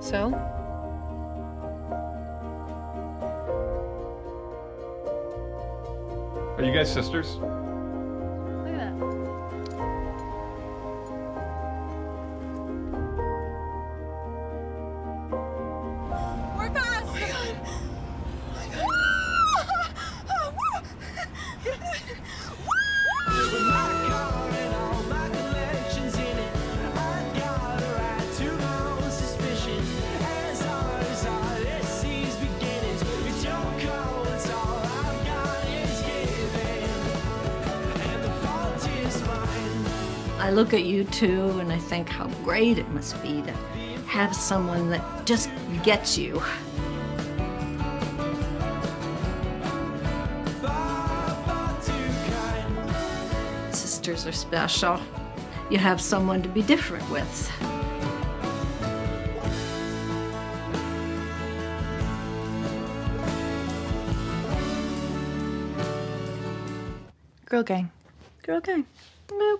So? Are you guys sisters? Look at that. We're fast! Oh my God. Oh my God. I look at you two and I think how great it must be to have someone that just gets you. Sisters are special. You have someone to be different with. Girl gang. Girl gang. Boop.